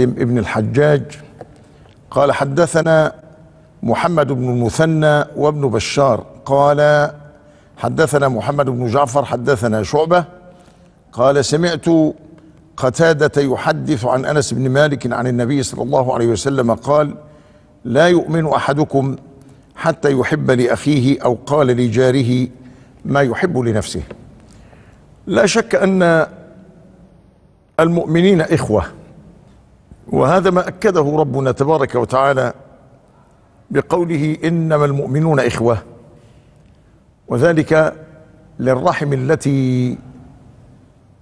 ابن الحجاج قال حدثنا محمد بن المثنى وابن بشار قال حدثنا محمد بن جعفر حدثنا شعبة قال سمعت قتادة يحدث عن أنس بن مالك عن النبي صلى الله عليه وسلم قال لا يؤمن أحدكم حتى يحب لأخيه أو قال لجاره ما يحب لنفسه. لا شك أن المؤمنين إخوة، وهذا ما أكده ربنا تبارك وتعالى بقوله إنما المؤمنون إخوة، وذلك للرحم التي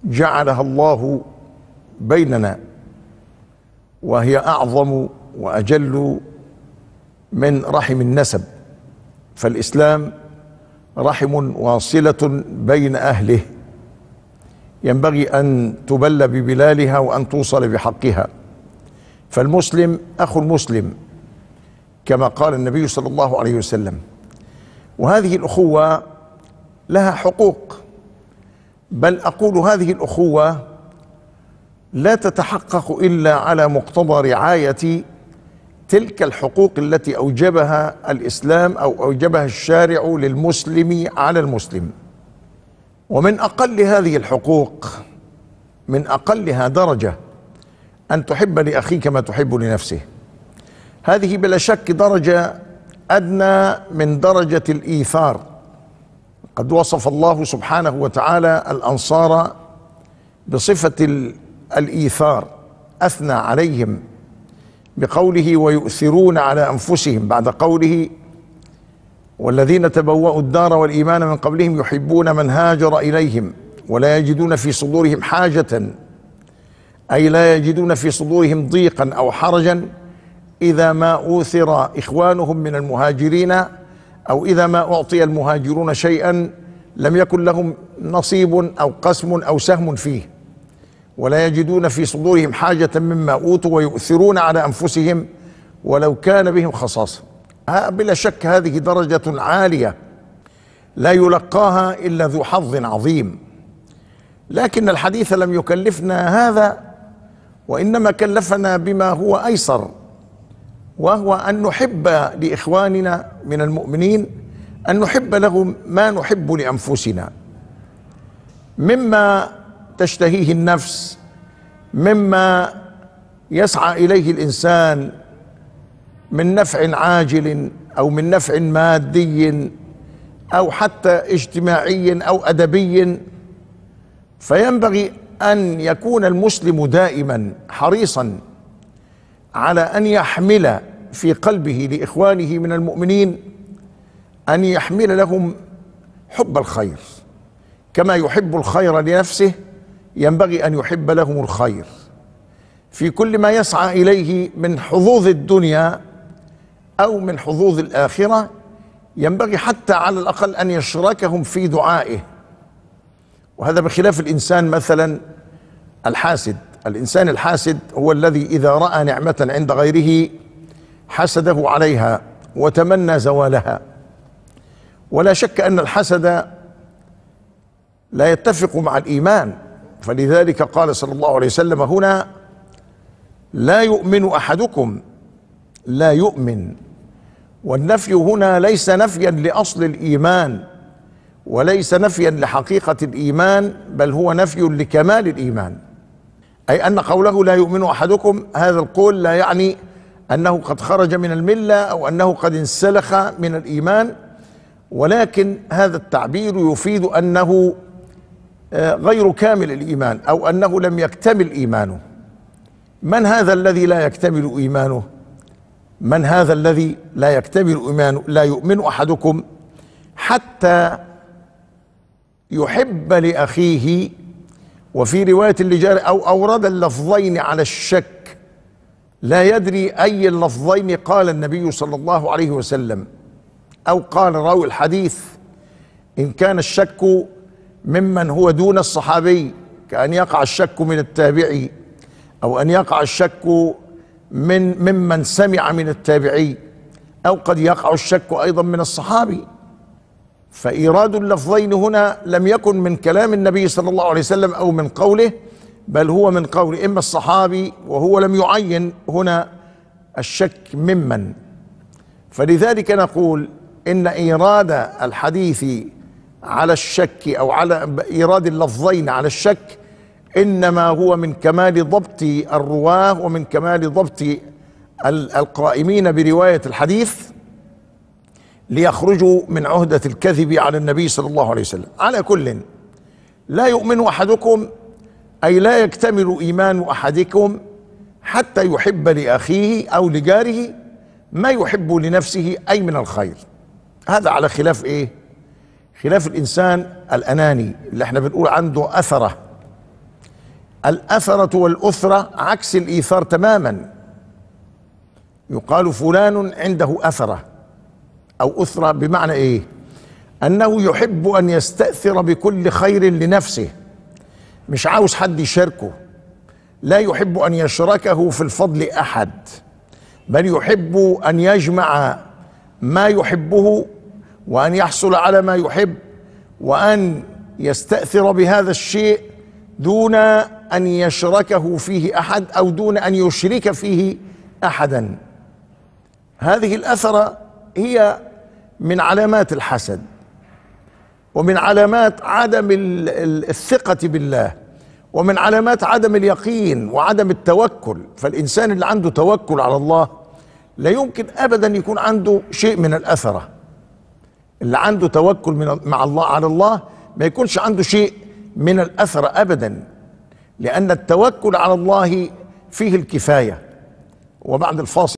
جعلها الله بيننا، وهي أعظم وأجل من رحم النسب، فالإسلام رحم واصلة بين أهله ينبغي أن تبل ببلالها وأن توصل بحقها، فالمسلم أخو المسلم كما قال النبي صلى الله عليه وسلم. وهذه الأخوة لها حقوق، بل أقول هذه الأخوة لا تتحقق إلا على مقتضى رعاية تلك الحقوق التي أوجبها الإسلام أو أوجبها الشارع للمسلم على المسلم. ومن أقل هذه الحقوق، من أقلها درجة، أن تحب لأخيك ما تحب لنفسه. هذه بلا شك درجة أدنى من درجة الإيثار. قد وصف الله سبحانه وتعالى الأنصار بصفة الإيثار، أثنى عليهم بقوله ويؤثرون على أنفسهم، بعد قوله والذين تبوأوا الدار والإيمان من قبلهم يحبون من هاجر إليهم ولا يجدون في صدورهم حاجة، أي لا يجدون في صدورهم ضيقا أو حرجا إذا ما أوثر إخوانهم من المهاجرين، أو إذا ما أعطي المهاجرون شيئا لم يكن لهم نصيب أو قسم أو سهم فيه، ولا يجدون في صدورهم حاجة مما أوتوا ويؤثرون على أنفسهم ولو كان بهم خصاصة. بلا شك هذه درجة عالية لا يلقاها إلا ذو حظ عظيم، لكن الحديث لم يكلفنا هذا، وإنما كلفنا بما هو أيسر، وهو أن نحب لإخواننا من المؤمنين، أن نحب لهم ما نحب لأنفسنا مما تشتهيه النفس، مما يسعى إليه الإنسان من نفع عاجل أو من نفع مادي أو حتى اجتماعي أو أدبي. فينبغي أن يكون المسلم دائما حريصا على أن يحمل في قلبه لإخوانه من المؤمنين، أن يحمل لهم حب الخير، كما يحب الخير لنفسه ينبغي أن يحب لهم الخير في كل ما يسعى إليه من حظوظ الدنيا أو من حظوظ الآخرة. ينبغي حتى على الأقل أن يشركهم في دعائه، وهذا بخلاف الإنسان مثلا الحاسد. الإنسان الحاسد هو الذي إذا رأى نعمة عند غيره حسده عليها وتمنى زوالها، ولا شك أن الحسد لا يتفق مع الإيمان، فلذلك قال صلى الله عليه وسلم هنا لا يؤمن أحدكم، لا يؤمن، والنفي هنا ليس نفيا لأصل الإيمان وليس نفيا لحقيقة الإيمان، بل هو نفي لكمال الإيمان، أي أن قوله لا يؤمن أحدكم هذا القول لا يعني أنه قد خرج من الملة أو أنه قد انسلخ من الإيمان، ولكن هذا التعبير يفيد أنه غير كامل الإيمان أو أنه لم يكتمل إيمانه. من هذا الذي لا يكتمل إيمانه؟ من هذا الذي لا يكتمل إيمانه؟ لا يؤمن أحدكم حتى يحب لأخيه، وفي رواية لجاره، أو أورد اللفظين على الشك، لا يدري أي اللفظين قال النبي صلى الله عليه وسلم أو قال راوي الحديث، إن كان الشك ممن هو دون الصحابي كأن يقع الشك من التابعي، أو أن يقع الشك ممن سمع من التابعي، أو قد يقع الشك أيضا من الصحابي. فإيراد اللفظين هنا لم يكن من كلام النبي صلى الله عليه وسلم أو من قوله، بل هو من قول إما الصحابي، وهو لم يعين هنا الشك ممن. فلذلك نقول إن إيراد الحديث على الشك أو على إيراد اللفظين على الشك إنما هو من كمال ضبط الرواه ومن كمال ضبط القائمين برواية الحديث ليخرجوا من عهدة الكذب على النبي صلى الله عليه وسلم. على كل، لا يؤمن أحدكم أي لا يكتمل إيمان أحدكم حتى يحب لأخيه أو لجاره ما يحب لنفسه أي من الخير. هذا على خلاف إيه؟ خلاف الإنسان الأناني اللي احنا بنقول عنده أثرة. الأثرة والأثرة عكس الإيثار تماما. يقال فلان عنده أثرة أو أثرة، بمعنى إيه؟ أنه يحب أن يستأثر بكل خير لنفسه، مش عاوز حد يشاركه، لا يحب أن يشركه في الفضل أحد، بل يحب أن يجمع ما يحبه وأن يحصل على ما يحب وأن يستأثر بهذا الشيء دون أن يشركه فيه أحد أو دون أن يشرك فيه أحدا. هذه الأثرة هي من علامات الحسد ومن علامات عدم الثقة بالله ومن علامات عدم اليقين وعدم التوكل. فالإنسان اللي عنده توكل على الله لا يمكن أبدا يكون عنده شيء من الأثرة. اللي عنده توكل مع الله على الله ما يكونش عنده شيء من الأثرة أبدا، لأن التوكل على الله فيه الكفاية. وبعد الفاصل